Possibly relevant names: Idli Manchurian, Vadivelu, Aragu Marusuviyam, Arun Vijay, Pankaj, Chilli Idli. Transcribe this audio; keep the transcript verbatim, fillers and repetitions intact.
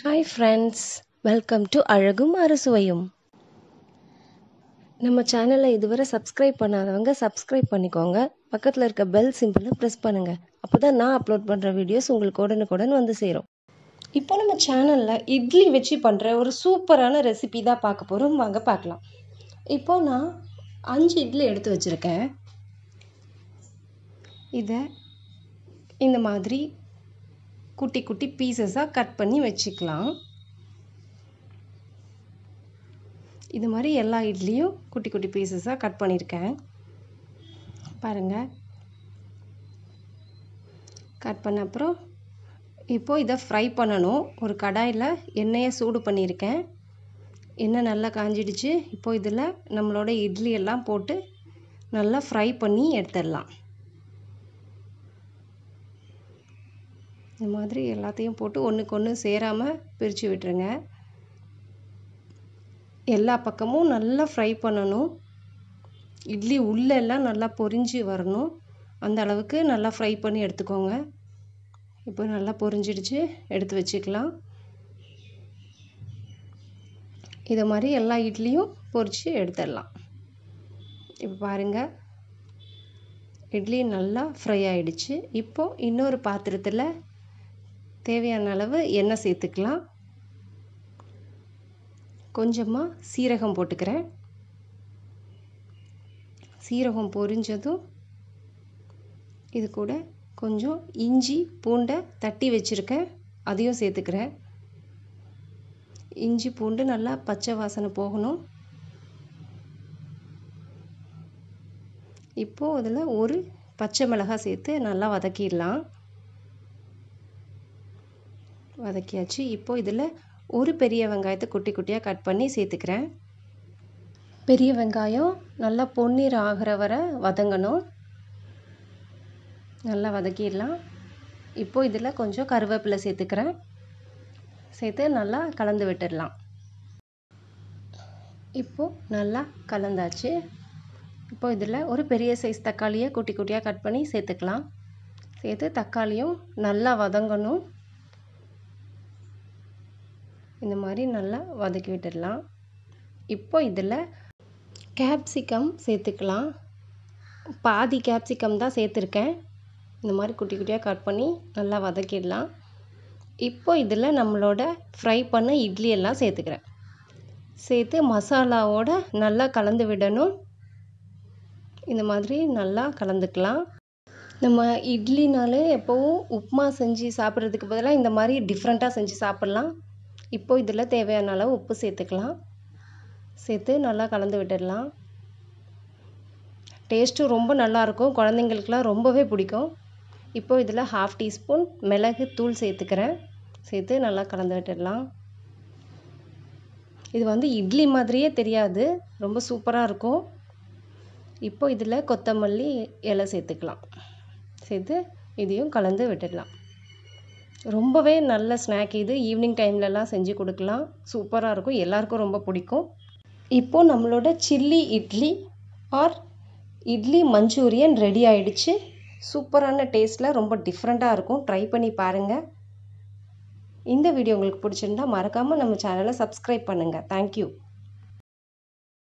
Hi friends, welcome to Aragu Marusuviyam. நம்ம சேனலை இதுவரை subscribe பண்ணாதவங்க subscribe பண்ணிக்கோங்க. பக்கத்துல இருக்க bell symbol press பண்ணுங்க. அப்பதான் நான் அப்லோட் பண்ற வீடியோஸ் உங்களுக்கு உடனுக்குடன் வந்து சேரும். இப்போ நம்ம சேனல்ல இட்லி வெச்சி பண்ற ஒரு சூப்பரான ரெசிபி தான் பார்க்க போறோம். வாங்க பார்க்கலாம். இப்போ நான் அஞ்சு இட்லி எடுத்து வச்சிருக்கேன். இத இந்த மாதிரி குட்டி குட்டி பீசஸா கட் பண்ணி வெச்சிக்கலாம். இது மாதிரி எல்லா இட்லியும் குட்டி குட்டி பீசஸா கட் பண்ணிருக்கேன். பாருங்க. கட் பண்ண அப்புறம் இப்போ இத ஃப்ரை பண்ணனும். ஒரு கடாயில எண்ணெயை சூடு பண்ணிருக்கேன். எண்ணெய் நல்லா காஞ்சிடுச்சு. இப்போ இதல நம்மளோட இட்லி எல்லாம் போட்டு நல்லா ஃப்ரை பண்ணி எடுத்துறலாம். இந்த மாதிரி எல்லாத்தையும் போட்டு ஒண்ணுக்கு ஒண்ணு சேராம பிரிச்சு விட்டுருங்க. எல்லா பக்கமும் நல்லா ஃப்ரை பண்ணனும். இட்லி உள்ள எல்லாம் நல்லா பொரிஞ்சு வரணும். அந்த அளவுக்கு நல்லா ஃப்ரை பண்ணி எடுத்துக்கோங்க. இப்போ நல்லா பொரிஞ்சிடுச்சு, எடுத்து வச்சுக்கலாம். இத மாதிரி எல்லா இட்லியும் பொரிச்சு எடுத்துறலாம். இப்போ பாருங்க, இட்லி நல்லா ஃப்ரை ஆயிடுச்சு. இப்போ இன்னொரு பாத்திரத்துல தேவையான அளவு எண்ணெய் சேர்த்துக்கலாம். கொஞ்சமா சீரகம் போட்டுக்கிறேன். சீரகம் பொரிஞ்சதும் இது கூட கொஞ்சம் இஞ்சி பூண்டை தட்டி வச்சிருக்கேன், அதையும் சேர்த்துக்கிறேன். இஞ்சி பூண்டு நல்லா பச்சை வாசனை போகணும். இப்போ அதுல ஒரு பச்சை மிளகாய் சேர்த்து நல்லா வதக்கிடலாம். வதக்கியாச்சு. இப்போ இதில் ஒரு பெரிய வெங்காயத்தை குட்டி குட்டியாக கட் பண்ணி சேர்த்துக்கிறேன். பெரிய வெங்காயம் நல்லா பொன்னீர் ஆகிற வரை வதங்கணும். நல்லா வதக்கிடலாம். இப்போ இதில் கொஞ்சம் கருவேப்பிலை சேர்த்துக்கிறேன். சேர்த்து நல்லா கலந்து விட்டுடலாம். இப்போது நல்லா கலந்தாச்சு. இப்போ இதில் ஒரு பெரிய சைஸ் தக்காளியை குட்டி குட்டியாக கட் பண்ணி சேர்த்துக்கலாம். சேர்த்து தக்காளியும் நல்லா வதங்கணும். இந்த மாதிரி நல்லா வதக்கி விட்டுடலாம். இப்போ இதில் கேப்சிகம் சேர்த்துக்கலாம். பாதி கேப்சிகம் தான் சேர்த்துருக்கேன். இந்த மாதிரி குட்டி குட்டியாக கட் பண்ணி நல்லா வதக்கிடலாம். இப்போ இதில் நம்மளோட ஃப்ரை பண்ண இட்லி எல்லாம் சேர்த்துக்கிறேன். சேர்த்து மசாலாவோட நல்லா கலந்து விடணும். இந்த மாதிரி நல்லா கலந்துக்கலாம். நம்ம இட்லினாலே எப்பவும் உப்புமா செஞ்சு சாப்பிட்றதுக்கு பதிலாக இந்த மாதிரி டிஃப்ரெண்ட்டாக செஞ்சு சாப்பிட்லாம். இப்போ இதில் தேவையான அளவு உப்பு சேர்த்துக்கலாம். சேர்த்து நல்லா கலந்து விட்டுடலாம். டேஸ்ட்டும் ரொம்ப நல்லாயிருக்கும். குழந்தைங்களுக்குலாம் ரொம்பவே பிடிக்கும். இப்போ இதில் ஹாஃப் டீஸ்பூன் மிளகு தூள் சேர்த்துக்கிறேன். சேர்த்து நல்லா கலந்து விட்டுடலாம். இது வந்து இட்லி மாதிரியே தெரியாது, ரொம்ப சூப்பராக இருக்கும். இப்போ இதில் கொத்தமல்லி இலை சேர்த்துக்கலாம். சேர்த்து இதையும் கலந்து விட்டுடலாம். ரொம்பவே நல்ல ஸ்நாக் இது. ஈவினிங் டைம்லலாம் செஞ்சு கொடுக்கலாம். சூப்பராக இருக்கும். எல்லாருக்கும் ரொம்ப பிடிக்கும். இப்போது நம்மளோட chilli idli or idli Manchurian ready ஆயிடுச்சு. சூப்பரான டேஸ்ட்டில் ரொம்ப டிஃப்ரெண்ட்டாக இருக்கும். ட்ரை பண்ணி பாருங்கள். இந்த வீடியோ உங்களுக்கு பிடிச்சிருந்தா மறக்காமல் நம்ம சேனலை சப்ஸ்கிரைப் பண்ணுங்கள். தேங்க்யூ.